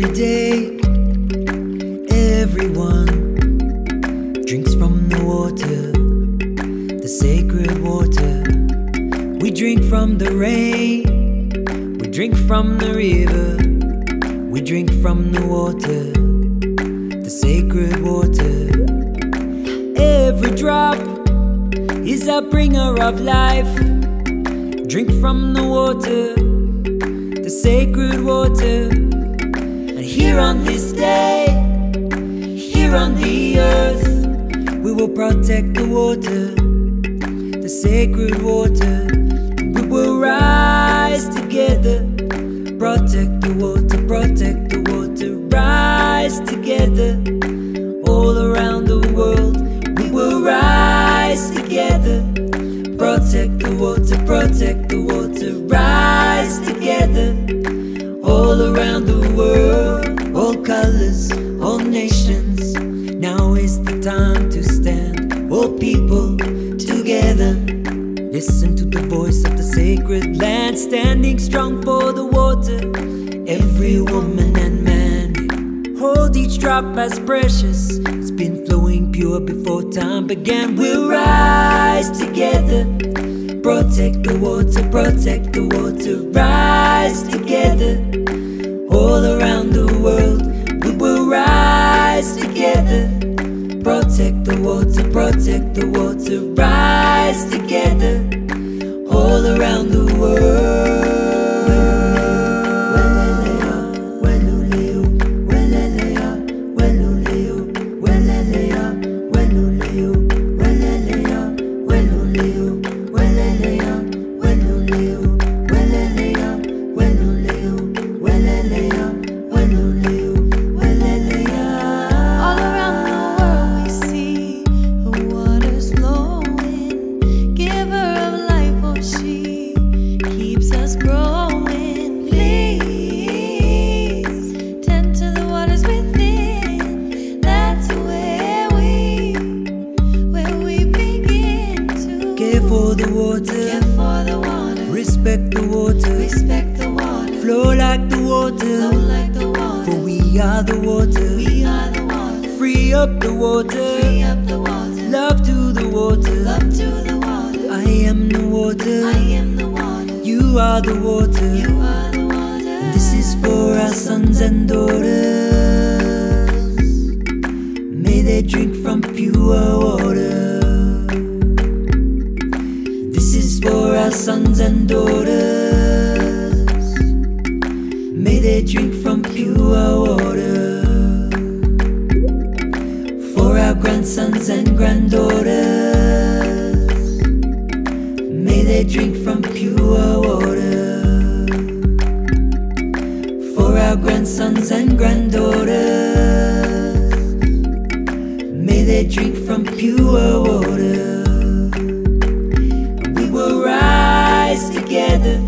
Every day, everyone drinks from the water, the sacred water. We drink from the rain, we drink from the river, we drink from the water, the sacred water. Every drop is a bringer of life. Drink from the water, the sacred water. And here on this day, here on the earth, we will protect the water, the sacred water. We will rise together, protect the water, protect the water. Rise together, all around the world. We will rise together, protect the water, protect the water. Rise together, all around the world. All colors, all nations, now is the time to stand. All people together, listen to the voice of the sacred land, standing strong for the water. Every woman and man, hold each drop as precious. It's been flowing pure before time began. We'll rise together, protect the water, protect the water. Rise together, all around the world. We will rise together, protect the water, protect the water. Rise together, all around the world. Together,